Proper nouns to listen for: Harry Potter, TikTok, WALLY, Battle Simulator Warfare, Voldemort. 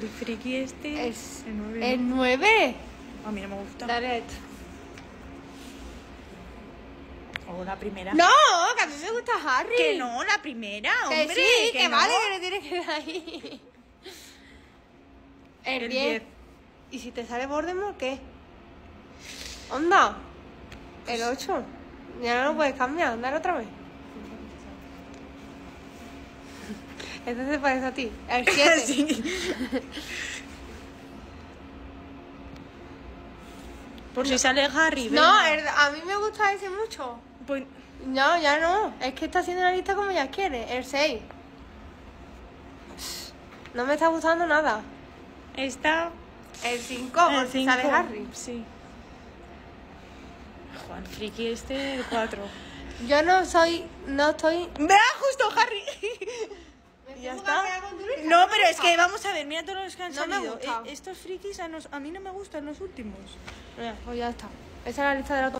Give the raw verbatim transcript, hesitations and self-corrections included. El friki este es el nueve. El nueve. A mí no me gusta. Daret. O la primera. No, que a mí me gusta Harry. Que no, la primera, hombre. Que sí, que, que no. Vale, que no tienes que ir ahí. El diez. ¿Y si te sale Voldemort, qué? Onda. El ocho. Ya no lo puedes cambiar, andar otra vez. Este se parece a ti. El siete. Sí. Por si sale Harry, ¿verdad? No, el, a mí me gusta ese mucho. Pues... No, ya no. Es que está haciendo la lista como ya quiere. El seis. No me está gustando nada. Está... El cinco, por si sale Harry. Sí. Juan friki este, el cuatro. Yo no soy... No estoy... ¡Vea, justo Harry! Ya está. No, pero es que vamos a ver, mira todos los que han salido. Estos frikis a, nos, a mí no me gustan los últimos. Pues ya está. Esa es la lista de la